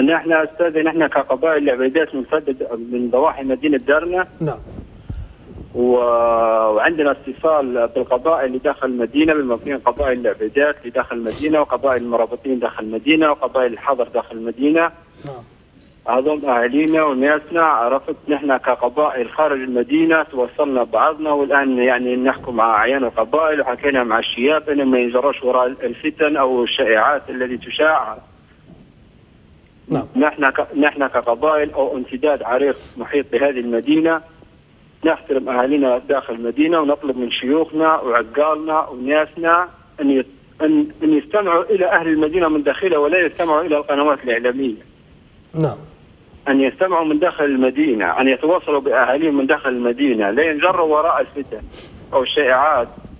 نحن استاذ نحن كقبائل العبيدات من ضواحي مدينه درنة. نعم. وعندنا اتصال بالقبائل اللي داخل المدينه، بالمواطنين قبائل العبيدات اللي داخل المدينه، وقبائل المرابطين داخل المدينه، وقبائل الحضر داخل المدينه. نعم. هذول اهالينا وناسنا. عرفت نحن كقبائل خارج المدينه توصلنا ببعضنا، والان يعني نحكي مع اعيان القبائل وحكينا مع الشياب انهم ما ينجروش وراء الفتن او الشائعات التي تشاع. نعم. نحن كقبائل او امتداد عريق محيط بهذه المدينه نحترم اهالينا داخل المدينه، ونطلب من شيوخنا وعقالنا وناسنا ان يستمعوا الى اهل المدينه من داخلها ولا يستمعوا الى القنوات الاعلاميه. نعم. أن يستمعوا من داخل المدينة، أن يتواصلوا بأهاليهم من داخل المدينة، لا ينجروا وراء الفتن أو الشائعات.